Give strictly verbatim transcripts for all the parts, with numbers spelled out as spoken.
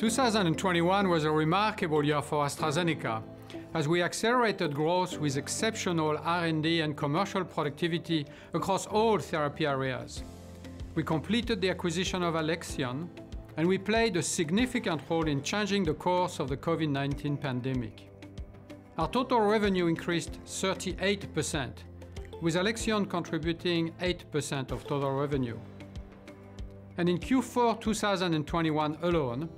two thousand twenty-one was a remarkable year for AstraZeneca, as we accelerated growth with exceptional R and D and commercial productivity across all therapy areas. We completed the acquisition of Alexion, and we played a significant role in changing the course of the COVID nineteen pandemic. Our total revenue increased thirty-eight percent, with Alexion contributing eight percent of total revenue. And in Q four two thousand twenty-one alone,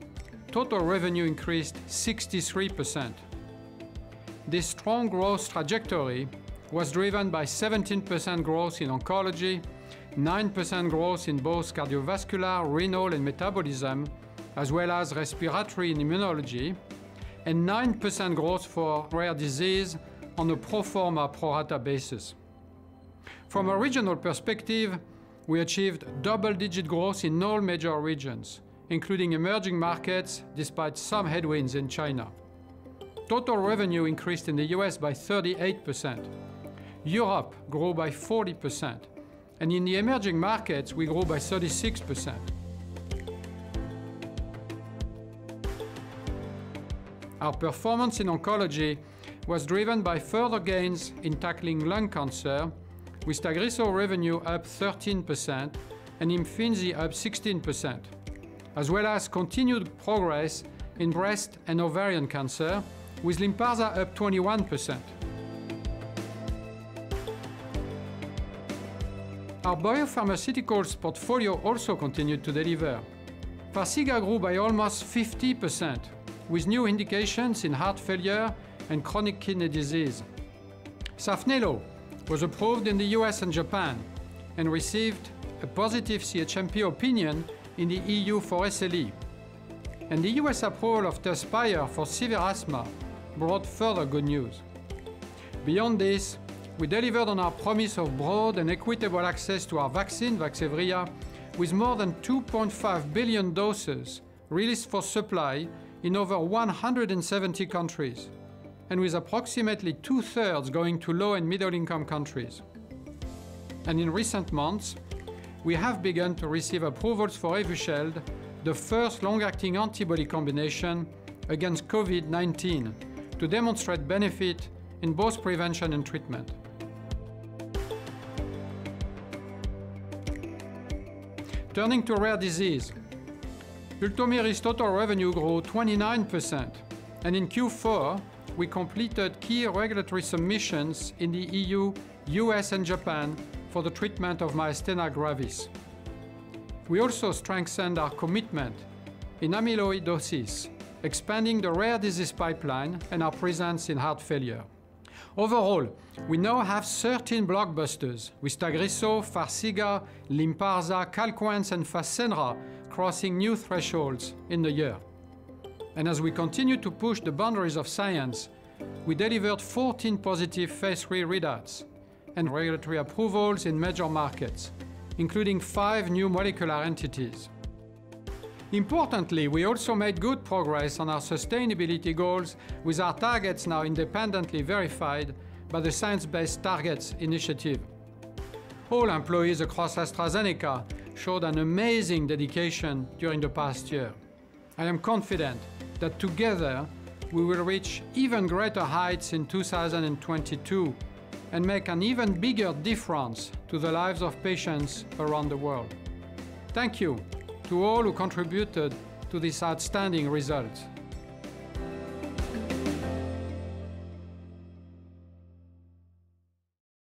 total revenue increased sixty-three percent. This strong growth trajectory was driven by seventeen percent growth in oncology, nine percent growth in both cardiovascular, renal, and metabolism, as well as respiratory and immunology, and nine percent growth for rare disease on a pro forma pro rata basis. From a regional perspective, we achieved double-digit growth in all major regions, including emerging markets, despite some headwinds in China. Total revenue increased in the U S by thirty-eight percent. Europe grew by forty percent. And in the emerging markets, we grew by thirty-six percent. Our performance in oncology was driven by further gains in tackling lung cancer, with Tagrisso revenue up thirteen percent and Imfinzi up sixteen percent, as well as continued progress in breast and ovarian cancer, with Lynparza up twenty-one percent. Our biopharmaceuticals portfolio also continued to deliver. Farxiga grew by almost fifty percent, with new indications in heart failure and chronic kidney disease. Safnelo was approved in the U S and Japan, and received a positive C H M P opinion in the E U for S L E. And the U S approval of Tezspire for severe asthma brought further good news. Beyond this, we delivered on our promise of broad and equitable access to our vaccine, Vaxevria, with more than two point five billion doses released for supply in over one hundred seventy countries, and with approximately two-thirds going to low- and middle-income countries. And in recent months, we have begun to receive approvals for Evusheld, the first long-acting antibody combination against COVID nineteen, to demonstrate benefit in both prevention and treatment. Turning to rare disease, Ultomiris total revenue grew twenty-nine percent, and in Q four, we completed key regulatory submissions in the E U, U S, and Japan for the treatment of myasthenia gravis. We also strengthened our commitment in amyloidosis, expanding the rare disease pipeline and our presence in heart failure. Overall, we now have thirteen blockbusters, with Tagrisso, Farxiga, Lynparza, Calquence, and Fasenra crossing new thresholds in the year. And as we continue to push the boundaries of science, we delivered fourteen positive phase three readouts and regulatory approvals in major markets, including five new molecular entities. Importantly, we also made good progress on our sustainability goals, with our targets now independently verified by the Science Based Targets initiative. All employees across AstraZeneca showed an amazing dedication during the past year. I am confident that together we will reach even greater heights in two thousand twenty-two and make an even bigger difference to the lives of patients around the world. Thank you to all who contributed to this outstanding result.